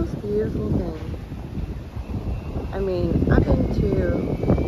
most beautiful thing. I mean, I've been to